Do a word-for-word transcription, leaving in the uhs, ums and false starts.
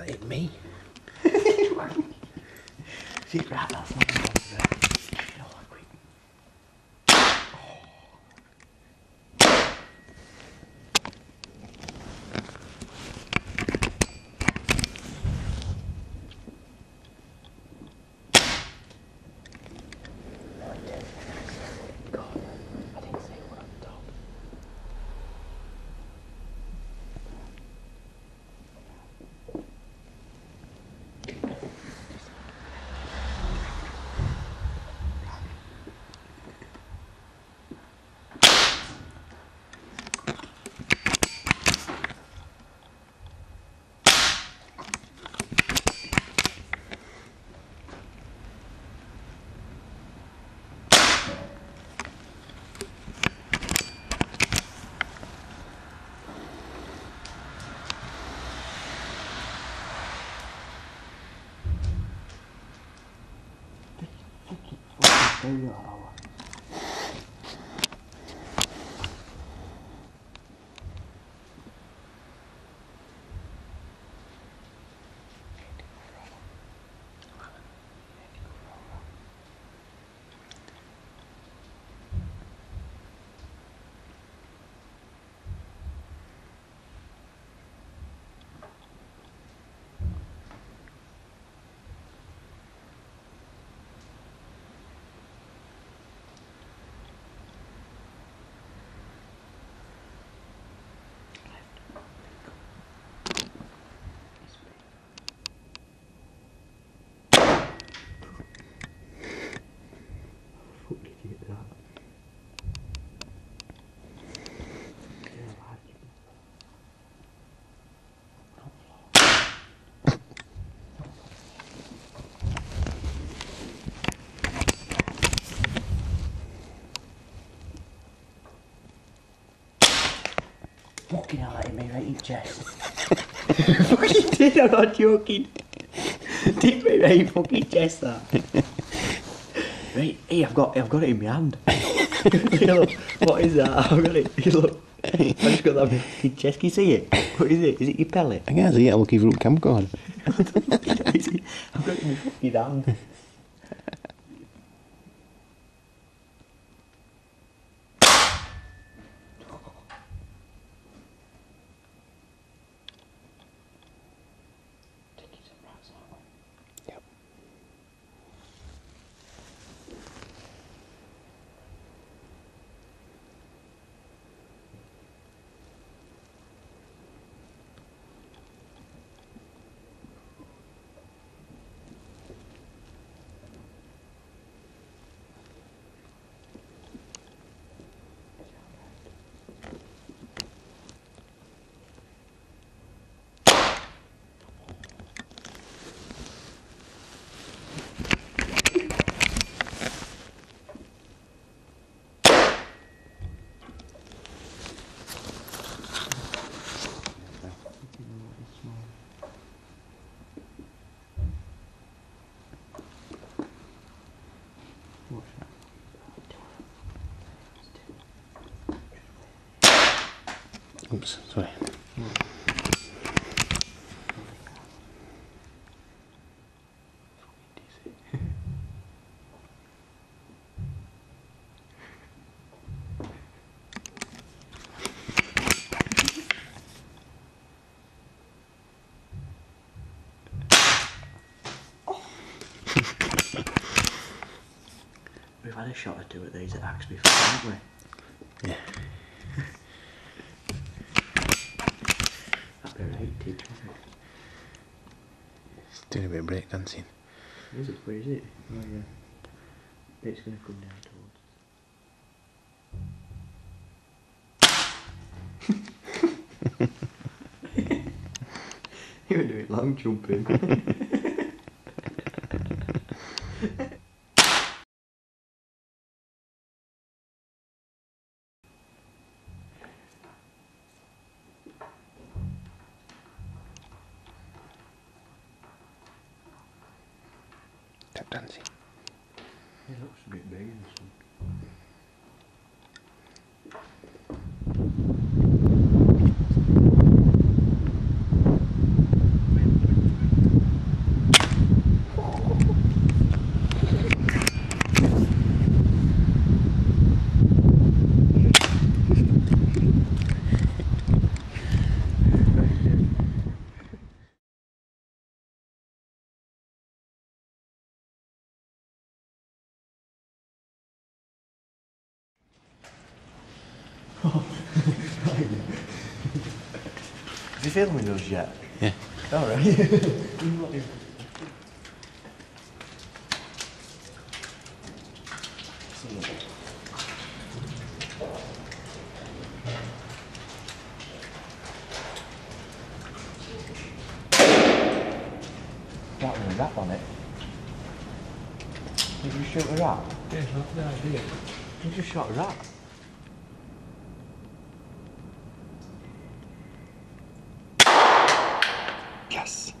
That hit me. See, right, that's not the one there. No, I quit. No, I didn't. God, I didn't see what I told. There you are. Fucking hell, that hit me right in the chest. You fucking did, I'm not joking. Did me right in the fucking chest, that. Right, hey, I've got, I've got it in my hand. You know, what is that? I've got it, you look. I've just got that in my chest, can you see it? What is it? Is it your pellet? I can't see it, I'll look if you look camcorder. I've got it in my fucking hand. Oops, sorry. We've had a shot or two at these at Axe before, haven't we? Yeah. It's doing a bit of break dancing. Is it? Where is it? Oh yeah. It's going to come down towards. You were doing long jumping. Dancing. It looks a bit big in this one. Mm-hmm. Have you filmed those yet? Yeah. All right. That one, that on it. Did you shoot a rat? Yeah, not the idea. You just shot a rat. Yes.